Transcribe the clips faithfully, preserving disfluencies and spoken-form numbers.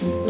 Schaut,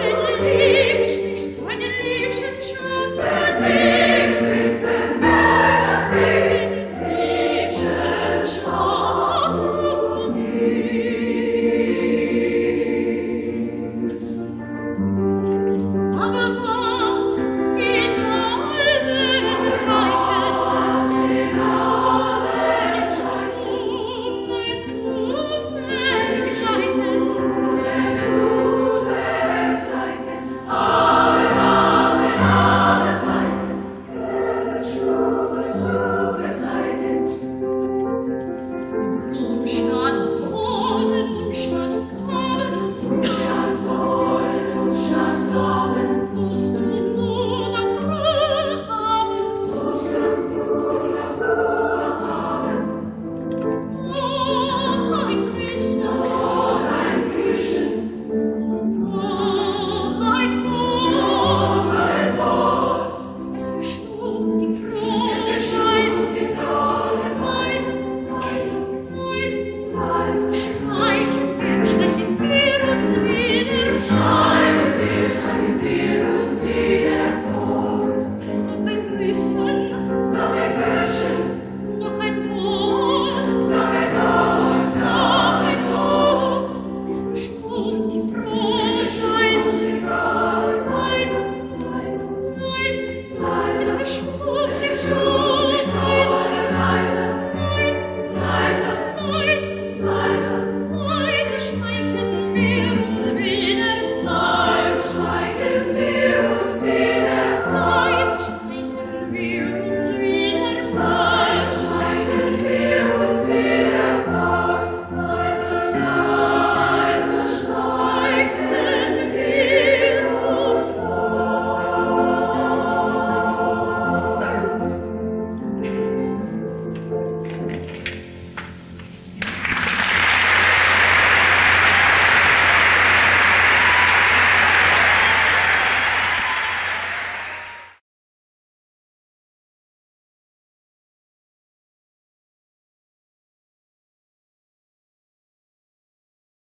wenn